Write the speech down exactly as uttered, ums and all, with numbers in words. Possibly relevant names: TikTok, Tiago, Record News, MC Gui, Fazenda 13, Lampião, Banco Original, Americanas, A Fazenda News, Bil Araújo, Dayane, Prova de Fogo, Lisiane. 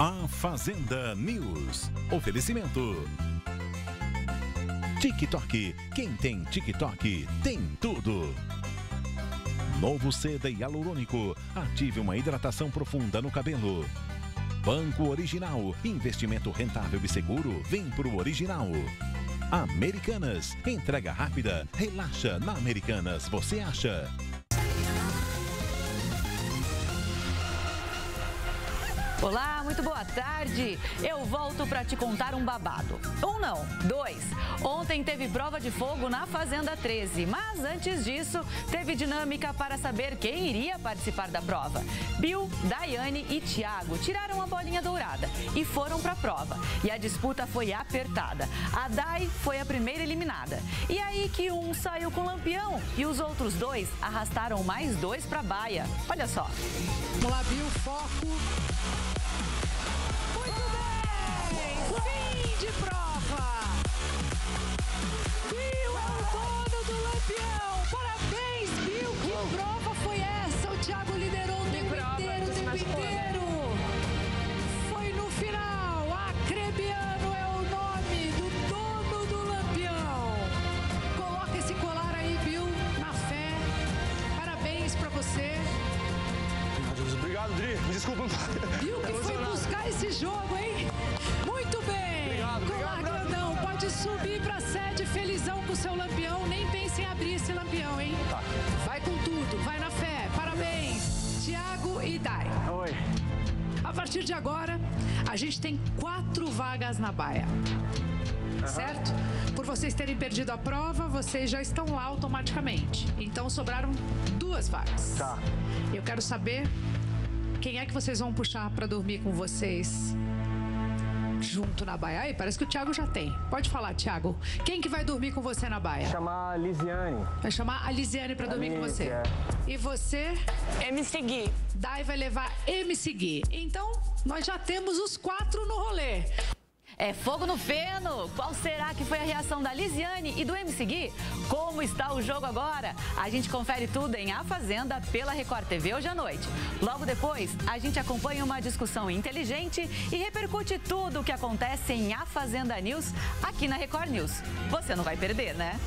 A Fazenda News. Oferecimento TikTok. Quem tem TikTok tem tudo. Novo seda hialurônico. Ative uma hidratação profunda no cabelo. Banco Original. Investimento rentável e seguro. Vem pro Original. Americanas. Entrega rápida. Relaxa. Na Americanas você acha. Olá, muito boa tarde. Eu volto para te contar um babado. Um não, dois. Ontem teve prova de fogo na Fazenda treze, mas antes disso, teve dinâmica para saber quem iria participar da prova. Bill, Dayane e Tiago tiraram a bolinha dourada e foram para a prova. E a disputa foi apertada. A Day foi a primeira eliminada. E aí que um saiu com o Lampião e os outros dois arrastaram mais dois para a baia. Olha só. Vamos lá, Bill, foco. Fim de prova! Bill é o dono do Lampião! Parabéns, Bill! Que prova foi essa? O Tiago liderou o tempo inteiro, o tempo inteiro! Foi no final! Acrebiano é o nome do dono do Lampião! Coloca esse colar aí, Bill, na fé! Parabéns pra você! Obrigado, Dri! Me desculpa! Bill que foi buscar esse jogo, hein? Colar grandão, pode subir pra sede felizão com o seu Lampião. Nem pense em abrir esse Lampião, hein? Tá. Vai com tudo, vai na fé. Parabéns, Tiago e Day. Oi. A partir de agora, a gente tem quatro vagas na baia. Uhum. Certo? Por vocês terem perdido a prova, vocês já estão lá automaticamente. Então sobraram duas vagas. Tá. Eu quero saber quem é que vocês vão puxar pra dormir com vocês junto na baia. Aí parece que o Tiago já tem. Pode falar, Tiago. Quem que vai dormir com você na baia? Vai chamar a Lisiane. Vai chamar a Lisiane pra dormir com você. É. E você? M C Gui. Day vai levar M C Gui. Então, nós já temos os quatro no rolê. É fogo no feno! Qual será que foi a reação da Lisiane e do M C Gui? Como está o jogo agora? A gente confere tudo em A Fazenda pela Record T V hoje à noite. Logo depois, a gente acompanha uma discussão inteligente e repercute tudo o que acontece em A Fazenda News aqui na Record News. Você não vai perder, né?